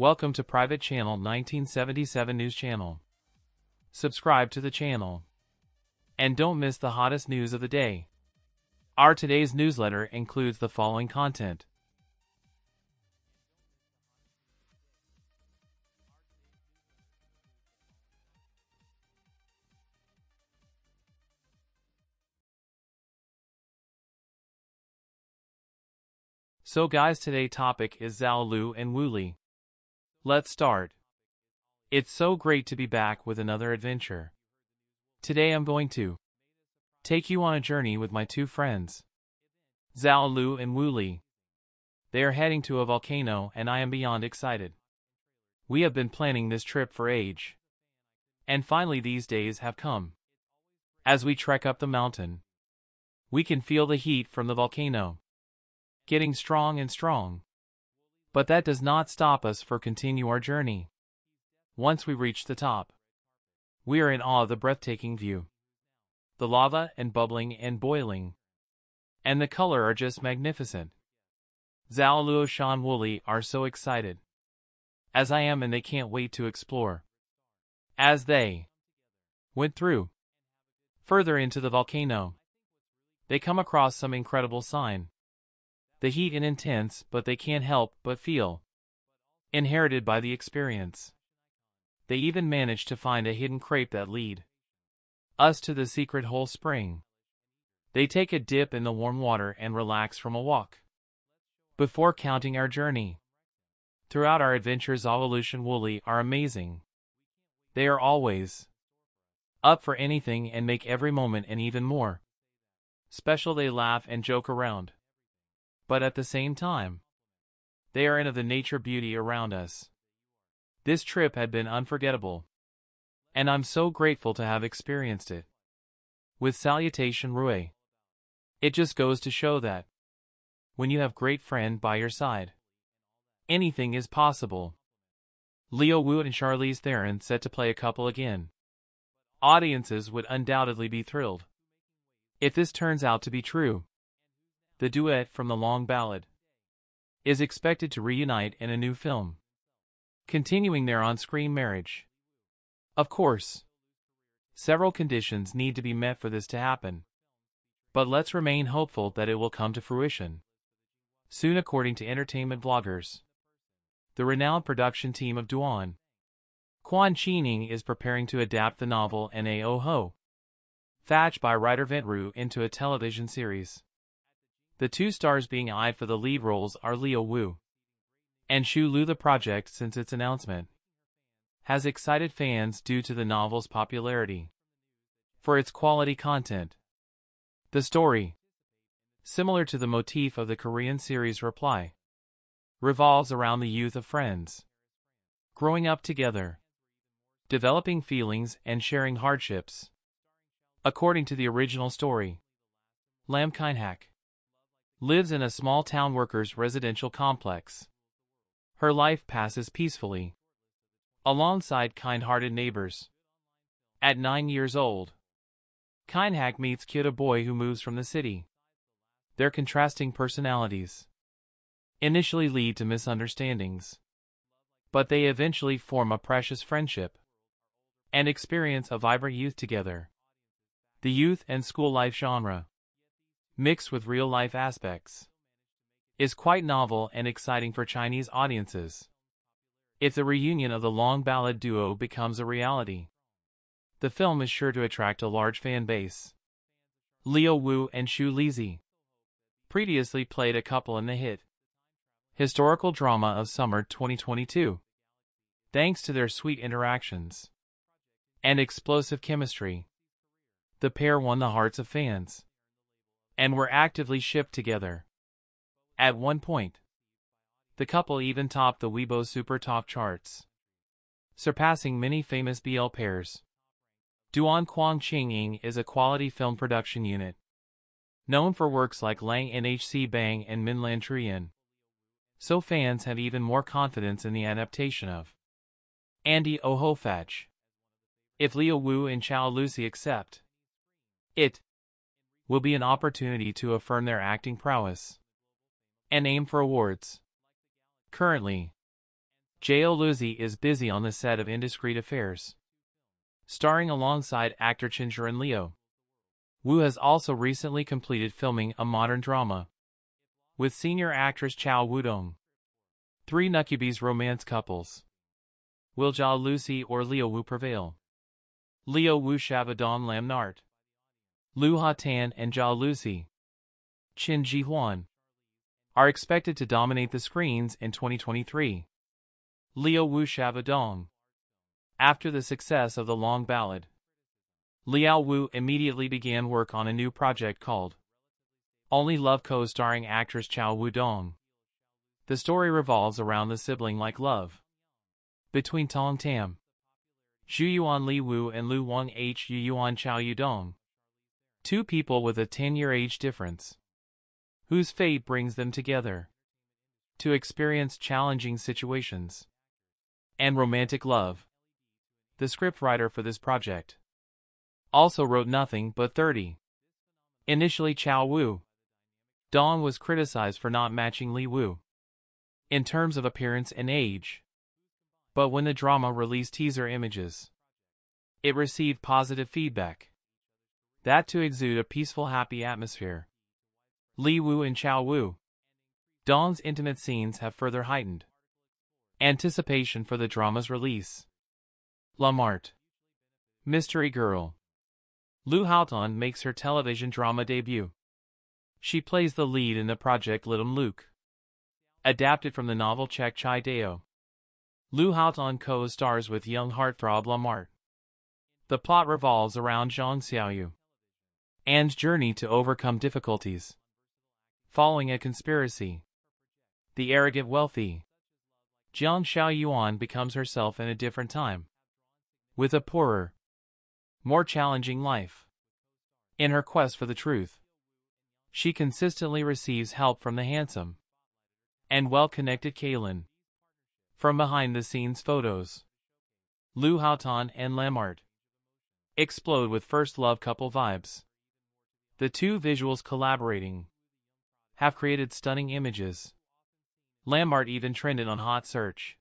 Welcome to Private Channel 1977 News Channel. Subscribe to the channel and don't miss the hottest news of the day. Our today's newsletter includes the following content. So guys, today's topic is Zhao Lu and Wu Lei. Let's start. It's so great to be back with another adventure. Today I'm going to take you on a journey with my two friends, Zhao Lu and Wu Lei. They are heading to a volcano and I am beyond excited. We have been planning this trip for age, and finally these days have come. As we trek up the mountain, we can feel the heat from the volcano, getting strong and strong. But that does not stop us for continue our journey. Once we reach the top, we are in awe of the breathtaking view. The lava and bubbling and boiling, and the color are just magnificent. Zhao Lu and Wu Lei are so excited as I am, and they can't wait to explore. As they went through further into the volcano, they come across some incredible sign. The heat is intense, but they can't help but feel inherited by the experience. They even managed to find a hidden crape that lead us to the secret hole spring. They take a dip in the warm water and relax from a walk before counting our journey. Throughout our adventures, ZhaoLusi and Wu Lei are amazing. They are always up for anything and make every moment and even more special. They laugh and joke around, but at the same time, they are in of the nature beauty around us. This trip had been unforgettable, and I'm so grateful to have experienced it. With salutation Rui. It just goes to show that when you have great friend by your side, anything is possible. Leo Wu and Charlize Theron set to play a couple again. Audiences would undoubtedly be thrilled if this turns out to be true. The duet from the long ballad is expected to reunite in a new film, continuing their on-screen marriage. Of course, several conditions need to be met for this to happen, but let's remain hopeful that it will come to fruition soon. According to entertainment vloggers, the renowned production team of Duan Qianqing is preparing to adapt the novel Nao Ho Thatch by writer Ventru into a television series. The two stars being eyed for the lead roles are Leo Wu and Shu Lu. The project, since its announcement, has excited fans due to the novel's popularity for its quality content. The story, similar to the motif of the Korean series Reply, revolves around the youth of friends, growing up together, developing feelings and sharing hardships. According to the original story, Lam Kinehak lives in a small town workers' residential complex. Her life passes peacefully alongside kind-hearted neighbors. At 9 years old, Kinehak meets Kid, a boy who moves from the city. Their contrasting personalities initially lead to misunderstandings, but they eventually form a precious friendship and experience a vibrant youth together. The youth and school life genre, mixed with real-life aspects, is quite novel and exciting for Chinese audiences. If the reunion of the long ballad duo becomes a reality, the film is sure to attract a large fan base. Leo Wu and Xu Lizi previously played a couple in the hit historical drama of summer 2022. Thanks to their sweet interactions and explosive chemistry, the pair won the hearts of fans and were actively shipped together. At one point, the couple even topped the Weibo Super Talk charts, surpassing many famous BL pairs. Duan Qianqing is a quality film production unit known for works like Lang NHC Bang and Min Lan Trian, so fans have even more confidence in the adaptation of Nao Ho Thatch. If Leo Wu and ZhaoLusi accept, it will be an opportunity to affirm their acting prowess and aim for awards. Currently, ZhaoLusi is busy on the set of Indiscreet Affairs, starring alongside actor Chincher and Leo. Wu has also recently completed filming a modern drama with senior actress Chao Wudong. Three Nukubis romance couples. Will ZhaoLusi or Leo Wu prevail? Leo Wu Shabadon Lamart, Lu Hatan and ZhaoLusi, Qin Jiwen are expected to dominate the screens in 2023. Leo Wu Shabadong. After the success of The Long Ballad, Liao Wu immediately began work on a new project called Only Love, co-starring actress Chao Wudong. The story revolves around the sibling-like love between Tong Tam, Xu Yuan Li Wu and Lu Wang H Yuan Chao Wudong, two people with a 10-year age difference, whose fate brings them together to experience challenging situations and romantic love. The scriptwriter for this project also wrote Nothing But 30. Initially, Chao Wu Dong was criticized for not matching Li Wu in terms of appearance and age, but when the drama released teaser images, it received positive feedback that to exude a peaceful, happy atmosphere. Li Wu and Chao Wu Dong's intimate scenes have further heightened anticipation for the drama's release. Lamart, mystery girl. Lu Hatan makes her television drama debut. She plays the lead in the project Little Luke, adapted from the novel Czech Chai Deo. Lu Hatan co-stars with young heartthrob Lamart. The plot revolves around Jiang Shaoyuan and journey to overcome difficulties following a conspiracy. The arrogant wealthy Jiang Shaoyuan becomes herself in a different time, with a poorer, more challenging life. In her quest for the truth, she consistently receives help from the handsome and well-connected Kaylin. From behind-the-scenes photos, Lu Hatan and Lamart explode with first love couple vibes. The two visuals collaborating have created stunning images. Lamart even trended on Hot Search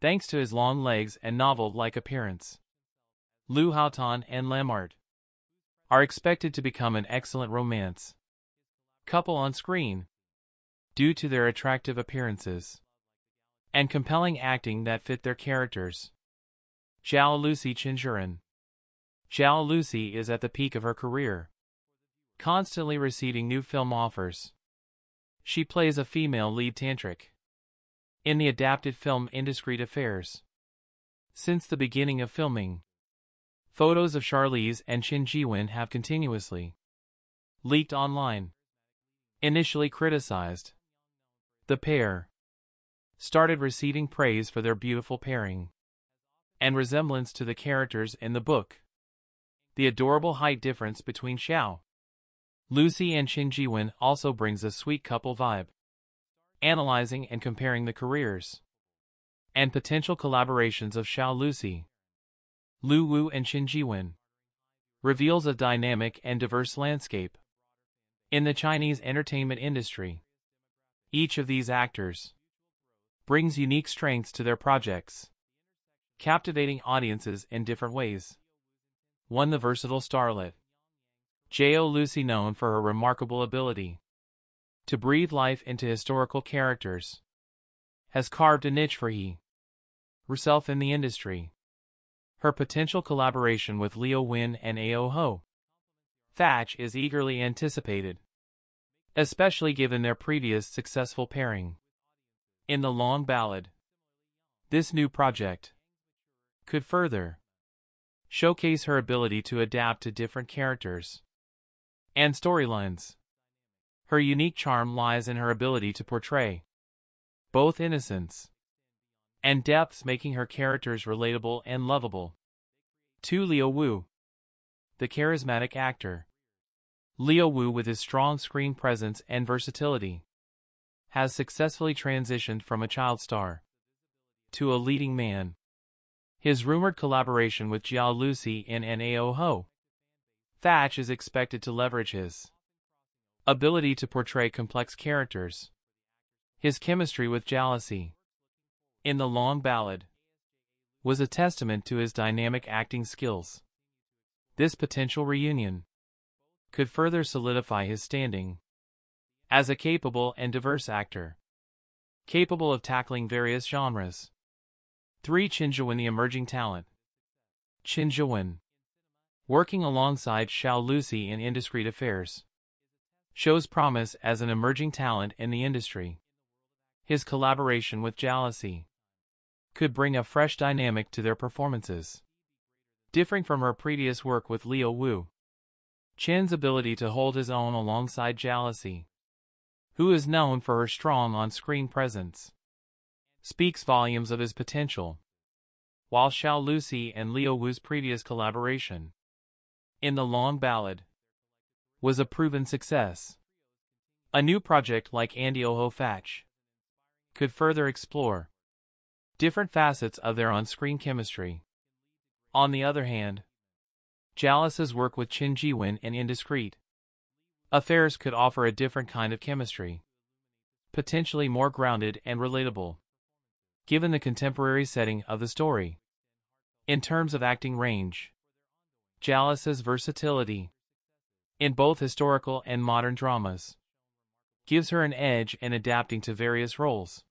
thanks to his long legs and novel-like appearance. Lu Hatan and Lamart are expected to become an excellent romance couple on screen due to their attractive appearances and compelling acting that fit their characters. ZhaoLusi Chinjouin. ZhaoLusi is at the peak of her career, constantly receiving new film offers. She plays a female lead tantric in the adapted film Indiscreet Affairs. Since the beginning of filming, photos of Charlize and Qin Jiwen have continuously leaked online. Initially criticized, the pair started receiving praise for their beautiful pairing and resemblance to the characters in the book. The adorable height difference between ZhaoLusi and Qin Jiwen also brings a sweet couple vibe. Analyzing and comparing the careers and potential collaborations of ZhaoLusi, Lu Wu and Qin Jiwen reveals a dynamic and diverse landscape in the Chinese entertainment industry. Each of these actors brings unique strengths to their projects, captivating audiences in different ways. 1. The versatile starlet. ZhaoLusi, known for her remarkable ability to breathe life into historical characters, has carved a niche for herself in the industry. Her potential collaboration with Leo Wen and Nao Ho Thatch is eagerly anticipated, especially given their previous successful pairing in The Long Ballad. This new project could further showcase her ability to adapt to different characters and storylines. Her unique charm lies in her ability to portray both innocence and depths, making her characters relatable and lovable. 2. Leo Wu, the charismatic actor. Leo Wu, with his strong screen presence and versatility, has successfully transitioned from a child star to a leading man. His rumored collaboration with ZhaoLusi and Nao Ho Thatch is expected to leverage his ability to portray complex characters, his chemistry with ZhaoLusi, in the long ballad was a testament to his dynamic acting skills. This potential reunion could further solidify his standing as a capable and diverse actor, capable of tackling various genres. 3. Chinjouin, the emerging talent. Chinjouin, working alongside ZhaoLusi in Indiscreet Affairs, shows promise as an emerging talent in the industry. His collaboration with ZhaoLusi could bring a fresh dynamic to their performances. Differing from her previous work with Leo Wu, Chin's ability to hold his own alongside ZhaoLusi, who is known for her strong on-screen presence, speaks volumes of his potential. While ZhaoLusi and Leo Wu's previous collaboration in the long ballad was a proven success, a new project like Nao Ho Thatch could further explore different facets of their on-screen chemistry. On the other hand, ZhaoLusi's work with Qin Jiwen and Indiscreet Affairs could offer a different kind of chemistry, potentially more grounded and relatable, given the contemporary setting of the story. In terms of acting range, ZhaoLusi's versatility in both historical and modern dramas gives her an edge in adapting to various roles.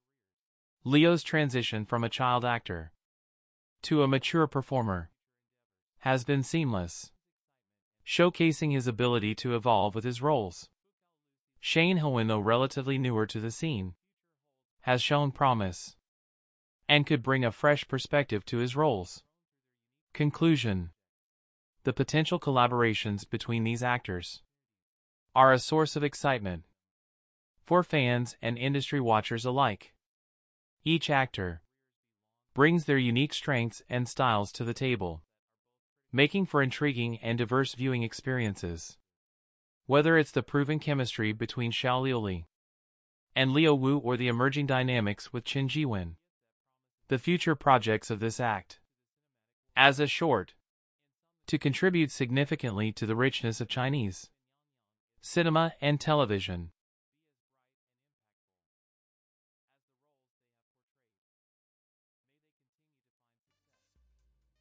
Leo's transition from a child actor to a mature performer has been seamless, showcasing his ability to evolve with his roles. Shane Howen, though relatively newer to the scene, has shown promise and could bring a fresh perspective to his roles. Conclusion: the potential collaborations between these actors are a source of excitement for fans and industry watchers alike. Each actor brings their unique strengths and styles to the table, making for intriguing and diverse viewing experiences. Whether it's the proven chemistry between ZhaoLusi and Leo Wu or the emerging dynamics with Qin Jiwen, the future projects of this act as a short to contribute significantly to the richness of Chinese cinema and television.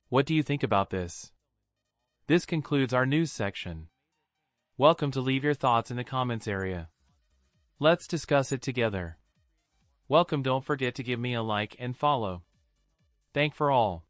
What do you think about this? This concludes our news section. Welcome to leave your thoughts in the comments area. Let's discuss it together. Welcome, don't forget to give me a like and follow. Thank for all.